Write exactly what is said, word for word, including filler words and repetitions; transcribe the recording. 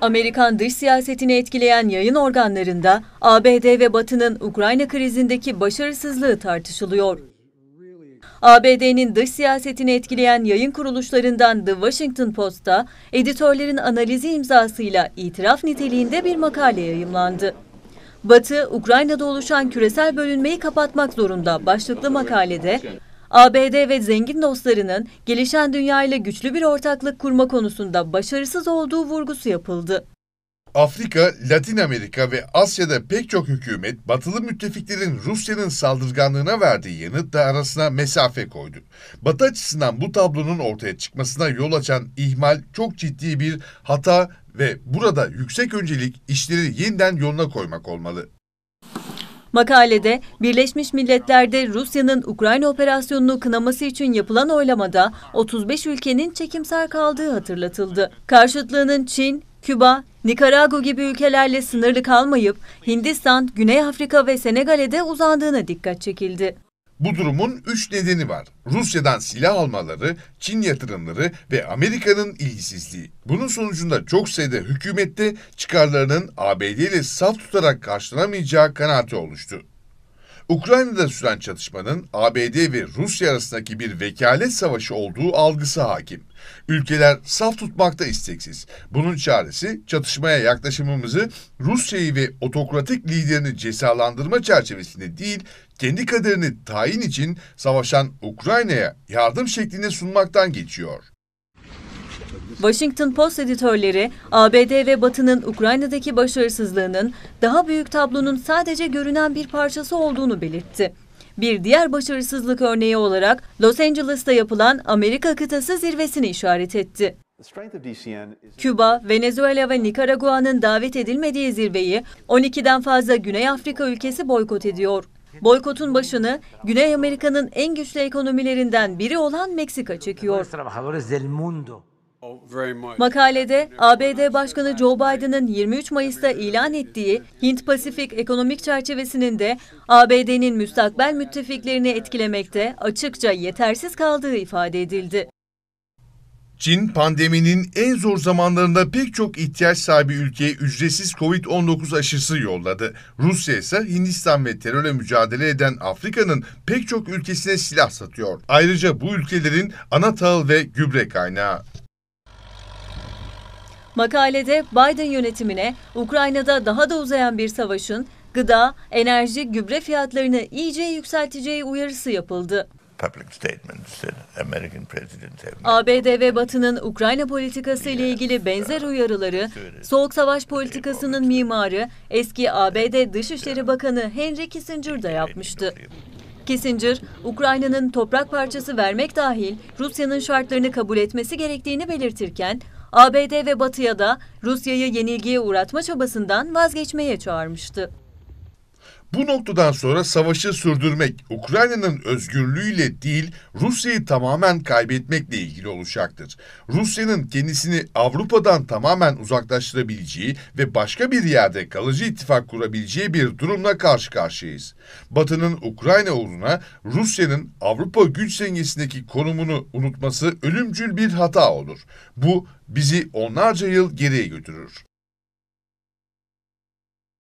Amerikan dış siyasetini etkileyen yayın organlarında A B D ve Batı'nın Ukrayna krizindeki başarısızlığı tartışılıyor. A B D'nin dış siyasetini etkileyen yayın kuruluşlarından The Washington Post'ta editörlerin analizi imzasıyla itiraf niteliğinde bir makale yayımlandı. Batı, Ukrayna'da oluşan küresel bölünmeyi kapatmak zorunda başlıklı makalede, A B D ve zengin dostlarının gelişen dünyayla güçlü bir ortaklık kurma konusunda başarısız olduğu vurgusu yapıldı. Afrika, Latin Amerika ve Asya'da pek çok hükümet, batılı müttefiklerin Rusya'nın saldırganlığına verdiği yanıtla arasına mesafe koydu. Batı açısından bu tablonun ortaya çıkmasına yol açan ihmal çok ciddi bir hata ve burada yüksek öncelik işleri yeniden yoluna koymak olmalı. Makalede, Birleşmiş Milletler'de Rusya'nın Ukrayna operasyonunu kınaması için yapılan oylamada otuz beş ülkenin çekimser kaldığı hatırlatıldı. Karşıtlığının Çin, Küba, Nikaragua gibi ülkelerle sınırlı kalmayıp Hindistan, Güney Afrika ve Senegal'e de uzandığına dikkat çekildi. Bu durumun üç nedeni var. Rusya'dan silah almaları, Çin yatırımları ve Amerika'nın ilgisizliği. Bunun sonucunda çok sayıda hükümette çıkarlarının A B D ile saf tutarak karşılanamayacağı kanaati oluştu. Ukrayna'da süren çatışmanın A B D ve Rusya arasındaki bir vekalet savaşı olduğu algısı hakim. Ülkeler saf tutmakta isteksiz. Bunun çaresi çatışmaya yaklaşımımızı Rusya'yı ve otokratik liderini cezalandırma çerçevesinde değil, kendi kaderini tayin için savaşan Ukrayna'ya yardım şeklinde sunmaktan geçiyor. Washington Post editörleri, A B D ve Batı'nın Ukrayna'daki başarısızlığının daha büyük tablonun sadece görünen bir parçası olduğunu belirtti. Bir diğer başarısızlık örneği olarak Los Angeles'ta yapılan Amerika kıtası zirvesini işaret etti. Küba, Venezuela ve Nikaragua'nın davet edilmediği zirveyi on ikiden fazla Güney Afrika ülkesi boykot ediyor. Boykotun başını Güney Amerika'nın en güçlü ekonomilerinden biri olan Meksika çekiyor. Makalede A B D Başkanı Joe Biden'ın yirmi üç Mayıs'ta ilan ettiği Hint-Pasifik ekonomik çerçevesinin de A B D'nin müstakbel müttefiklerini etkilemekte açıkça yetersiz kaldığı ifade edildi. Çin, pandeminin en zor zamanlarında pek çok ihtiyaç sahibi ülkeye ücretsiz Covid on dokuz aşısı yolladı. Rusya ise Hindistan ve terörle mücadele eden Afrika'nın pek çok ülkesine silah satıyor. Ayrıca bu ülkelerin ana tahıl ve gübre kaynağı. Makalede Biden yönetimine Ukrayna'da daha da uzayan bir savaşın gıda, enerji, gübre fiyatlarını iyice yükselteceği uyarısı yapıldı. A B D ve Batı'nın Ukrayna politikası ile ilgili benzer uyarıları, Soğuk Savaş politikasının mimarı eski A B D Dışişleri Bakanı Henry Kissinger da yapmıştı. Kissinger, Ukrayna'nın toprak parçası vermek dahil Rusya'nın şartlarını kabul etmesi gerektiğini belirtirken, A B D ve Batı'ya da Rusya'yı yenilgiye uğratma çabasından vazgeçmeye çağırmıştı. Bu noktadan sonra savaşı sürdürmek, Ukrayna'nın özgürlüğüyle değil, Rusya'yı tamamen kaybetmekle ilgili olacaktır. Rusya'nın kendisini Avrupa'dan tamamen uzaklaştırabileceği ve başka bir yerde kalıcı ittifak kurabileceği bir durumla karşı karşıyayız. Batı'nın Ukrayna uğruna Rusya'nın Avrupa güç dengesindeki konumunu unutması ölümcül bir hata olur. Bu bizi onlarca yıl geriye götürür.